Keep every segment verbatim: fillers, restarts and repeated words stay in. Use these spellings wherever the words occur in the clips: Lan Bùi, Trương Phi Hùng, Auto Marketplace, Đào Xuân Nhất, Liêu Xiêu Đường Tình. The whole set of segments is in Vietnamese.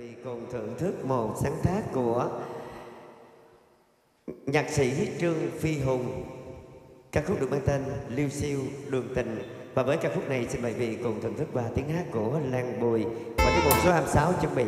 vị cùng thưởng thức một sáng tác của nhạc sĩ Trương Phi Hùng, ca khúc được mang tên Liêu Xiêu Đường Tình. Và với ca khúc này xin mời vị cùng thưởng thức qua tiếng hát của Lan Bùi và tiết mục số hai mươi sáu chuẩn bị.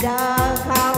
Hãy subscribe